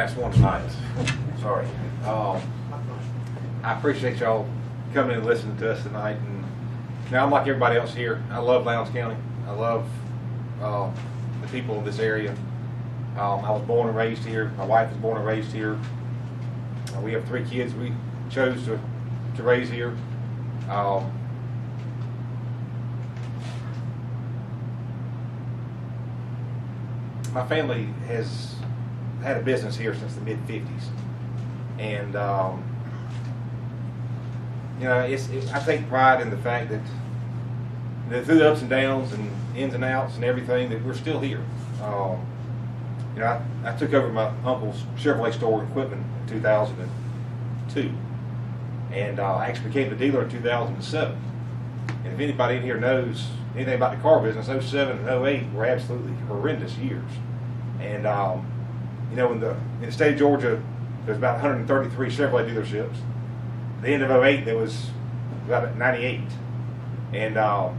Last one tonight. Sorry. I appreciate y'all coming and listening to us tonight. And now I'm like everybody else here. I love Lowndes County. I love the people of this area. I was born and raised here. My wife was born and raised here. We have three kids we chose to raise here. My family has had a business here since the mid-50s, and you know, I take pride in the fact that through the ups and downs and ins and outs and everything, that we're still here. You know, I took over my uncle's Chevrolet store equipment in 2002, and I actually became a dealer in 2007. And if anybody in here knows anything about the car business, 2007 and 2008 were absolutely horrendous years. And you know, in the state of Georgia, there's about 133 Chevrolet dealerships. At the end of 2008, there was about 98. And I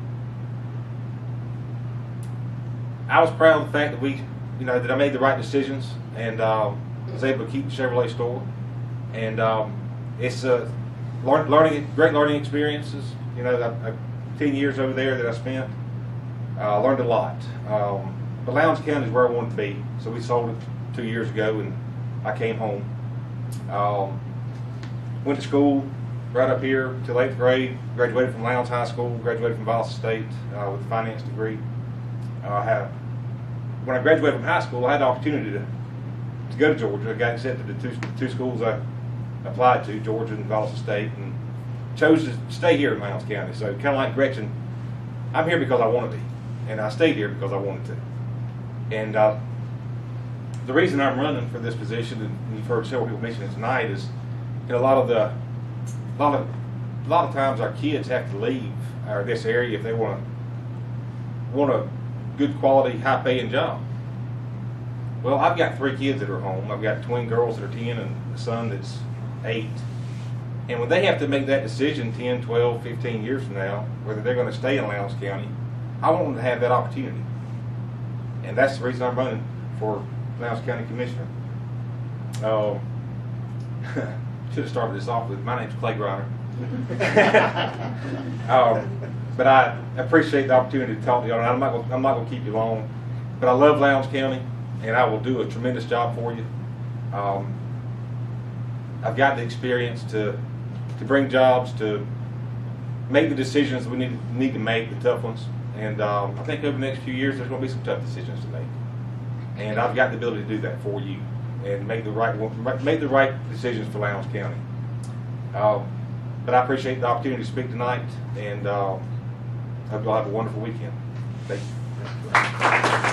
was proud of the fact that I made the right decisions and was able to keep the Chevrolet store. And it's a great learning experiences. You know, I 10 years over there that I spent, learned a lot. But Lowndes County is where I wanted to be, so we sold it 2 years ago, and I came home. Went to school right up here till 8th grade, graduated from Lowndes High School, graduated from Valles State with a finance degree. When I graduated from high school, I had the opportunity to go to Georgia. I got accepted to two schools I applied to, Georgia and Valles State, and chose to stay here in Lowndes County. So kind of like Gretchen, I'm here because I want to be, and I stayed here because I wanted to. And the reason I'm running for this position, and you've heard several people mention it tonight, is that a lot of times our kids have to leave this area if they want a good quality, high paying job. Well, I've got three kids that are home. I've got twin girls that are 10 and a son that's 8. And when they have to make that decision 10, 12, 15 years from now, whether they're going to stay in Lowndes County, I want them to have that opportunity. And that's the reason I'm running for Lowndes County Commissioner. Should have started this off with, my name's Clay Griner. But I appreciate the opportunity to talk to y'all. I'm not going to keep you long, but I love Lowndes County, and I will do a tremendous job for you. I've got the experience to bring jobs, to make the decisions we need to make, the tough ones. And I think over the next few years, there's going to be some tough decisions to make. And I've got the ability to do that for you and make the right decisions for Lowndes County. But I appreciate the opportunity to speak tonight, and hope you all have a wonderful weekend. Thank you.